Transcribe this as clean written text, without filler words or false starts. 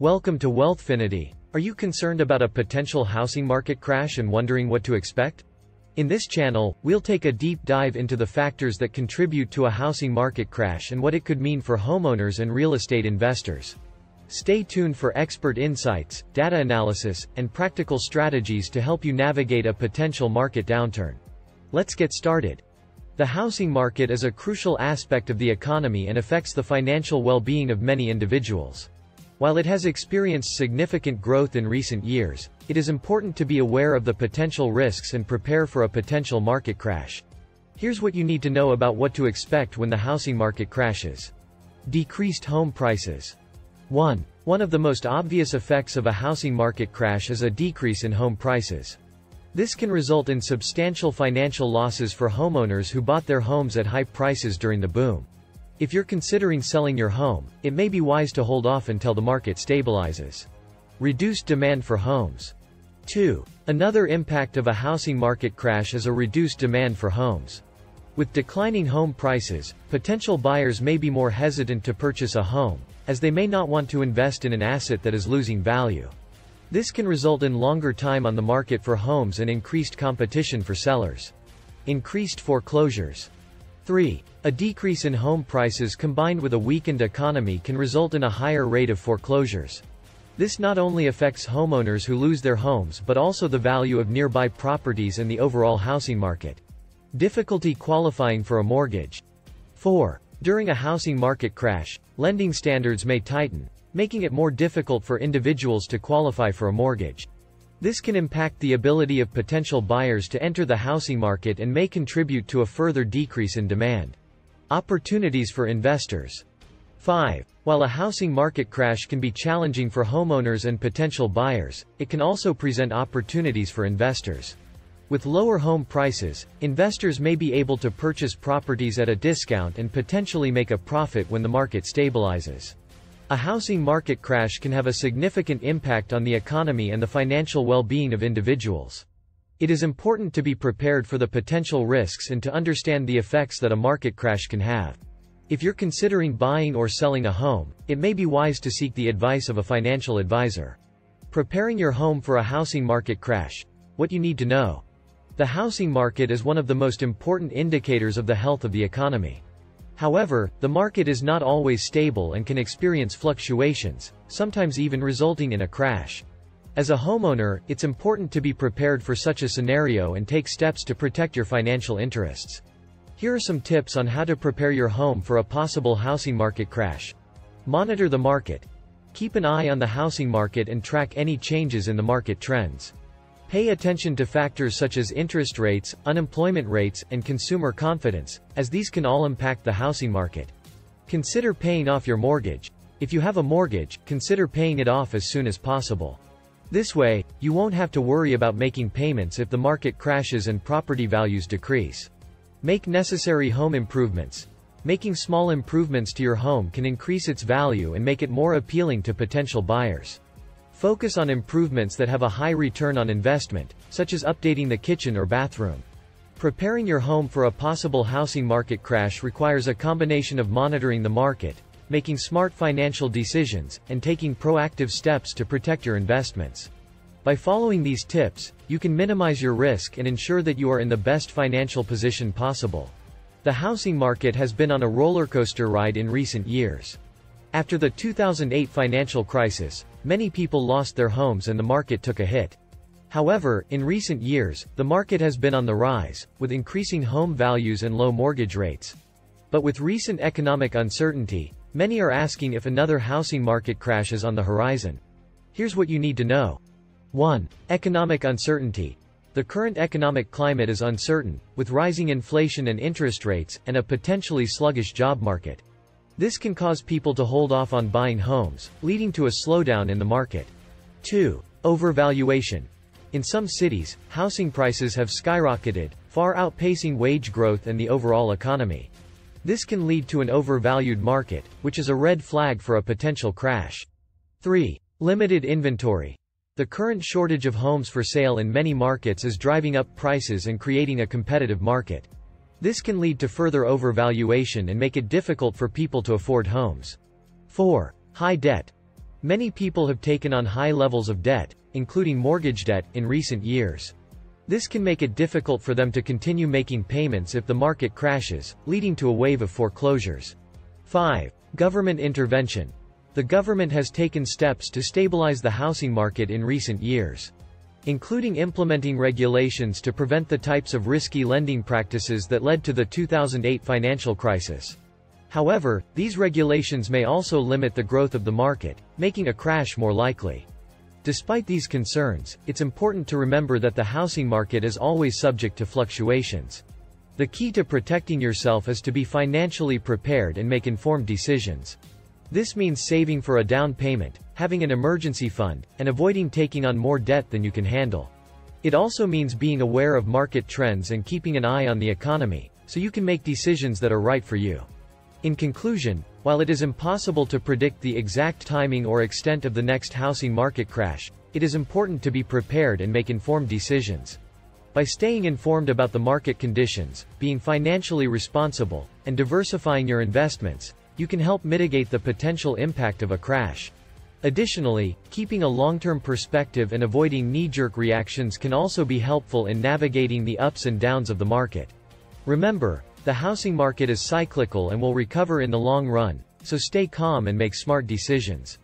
Welcome to Wealthfinity. Are you concerned about a potential housing market crash and wondering what to expect? In this channel, we'll take a deep dive into the factors that contribute to a housing market crash and what it could mean for homeowners and real estate investors. Stay tuned for expert insights, data analysis, and practical strategies to help you navigate a potential market downturn. Let's get started. The housing market is a crucial aspect of the economy and affects the financial well-being of many individuals. While it has experienced significant growth in recent years, it is important to be aware of the potential risks and prepare for a potential market crash. Here's what you need to know about what to expect when the housing market crashes. Decreased home prices. 1. One of the most obvious effects of a housing market crash is a decrease in home prices. This can result in substantial financial losses for homeowners who bought their homes at high prices during the boom. If you're considering selling your home, it may be wise to hold off until the market stabilizes. Reduced demand for homes. 2. Another impact of a housing market crash is a reduced demand for homes. With declining home prices, potential buyers may be more hesitant to purchase a home, as they may not want to invest in an asset that is losing value. This can result in longer time on the market for homes and increased competition for sellers. Increased foreclosures. 3. A decrease in home prices combined with a weakened economy can result in a higher rate of foreclosures. This not only affects homeowners who lose their homes but also the value of nearby properties and the overall housing market. Difficulty qualifying for a mortgage. 4. During a housing market crash, lending standards may tighten, making it more difficult for individuals to qualify for a mortgage. This can impact the ability of potential buyers to enter the housing market and may contribute to a further decrease in demand. Opportunities for investors. 5. While a housing market crash can be challenging for homeowners and potential buyers, it can also present opportunities for investors. With lower home prices, investors may be able to purchase properties at a discount and potentially make a profit when the market stabilizes. A housing market crash can have a significant impact on the economy and the financial well-being of individuals. It is important to be prepared for the potential risks and to understand the effects that a market crash can have. If you're considering buying or selling a home, it may be wise to seek the advice of a financial advisor. Preparing your home for a housing market crash. What you need to know. The housing market is one of the most important indicators of the health of the economy. However, the market is not always stable and can experience fluctuations, sometimes even resulting in a crash. As a homeowner, it's important to be prepared for such a scenario and take steps to protect your financial interests. Here are some tips on how to prepare your home for a possible housing market crash. Monitor the market. Keep an eye on the housing market and track any changes in the market trends. Pay attention to factors such as interest rates, unemployment rates, and consumer confidence, as these can all impact the housing market. Consider paying off your mortgage. If you have a mortgage, consider paying it off as soon as possible. This way, you won't have to worry about making payments if the market crashes and property values decrease. Make necessary home improvements. Making small improvements to your home can increase its value and make it more appealing to potential buyers. Focus on improvements that have a high return on investment, such as updating the kitchen or bathroom. Preparing your home for a possible housing market crash requires a combination of monitoring the market, making smart financial decisions, and taking proactive steps to protect your investments. By following these tips, you can minimize your risk and ensure that you are in the best financial position possible. The housing market has been on a roller coaster ride in recent years. After the 2008 financial crisis, many people lost their homes and the market took a hit. However, in recent years, the market has been on the rise, with increasing home values and low mortgage rates. But with recent economic uncertainty, many are asking if another housing market crash is on the horizon. Here's what you need to know. 1. Economic uncertainty. The current economic climate is uncertain, with rising inflation and interest rates, and a potentially sluggish job market. This can cause people to hold off on buying homes, leading to a slowdown in the market. 2. Overvaluation. In some cities, housing prices have skyrocketed, far outpacing wage growth and the overall economy. This can lead to an overvalued market, which is a red flag for a potential crash. 3. Limited inventory. The current shortage of homes for sale in many markets is driving up prices and creating a competitive market. This can lead to further overvaluation and make it difficult for people to afford homes. 4. High debt. Many people have taken on high levels of debt, including mortgage debt, in recent years. This can make it difficult for them to continue making payments if the market crashes, leading to a wave of foreclosures. 5. Government intervention. The government has taken steps to stabilize the housing market in recent years, including implementing regulations to prevent the types of risky lending practices that led to the 2008 financial crisis. However, these regulations may also limit the growth of the market, making a crash more likely. Despite these concerns, it's important to remember that the housing market is always subject to fluctuations. The key to protecting yourself is to be financially prepared and make informed decisions. This means saving for a down payment, having an emergency fund, and avoiding taking on more debt than you can handle. It also means being aware of market trends and keeping an eye on the economy, so you can make decisions that are right for you. In conclusion, while it is impossible to predict the exact timing or extent of the next housing market crash, it is important to be prepared and make informed decisions. By staying informed about the market conditions, being financially responsible, and diversifying your investments, you can help mitigate the potential impact of a crash. Additionally, keeping a long-term perspective and avoiding knee-jerk reactions can also be helpful in navigating the ups and downs of the market. Remember, the housing market is cyclical and will recover in the long run, so stay calm and make smart decisions.